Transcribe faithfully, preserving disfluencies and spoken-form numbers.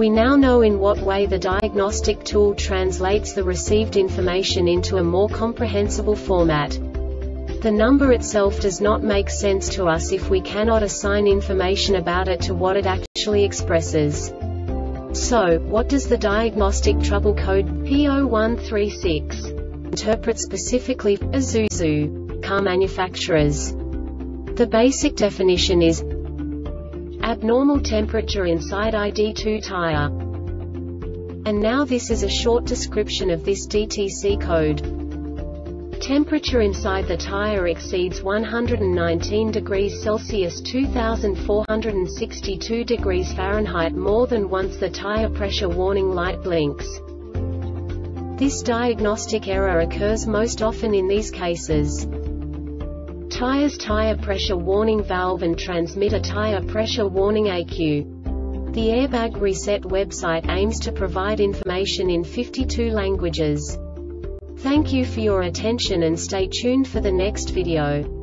We now know in what way the diagnostic tool translates the received information into a more comprehensible format. The number itself does not make sense to us if we cannot assign information about it to what it actually expresses. So, what does the diagnostic trouble code P zero one three six interpret specifically for Isuzu car manufacturers? The basic definition is abnormal temperature inside I D two tire. And now this is a short description of this D T C code. Temperature inside the tire exceeds one hundred nineteen degrees Celsius two thousand four hundred sixty-two degrees Fahrenheit more than once. The tire pressure warning light blinks. This diagnostic error occurs most often in these cases. Tires, tire pressure warning valve and transmitter, tire pressure warning A Q. The Airbag Reset website aims to provide information in fifty-two languages. Thank you for your attention and stay tuned for the next video.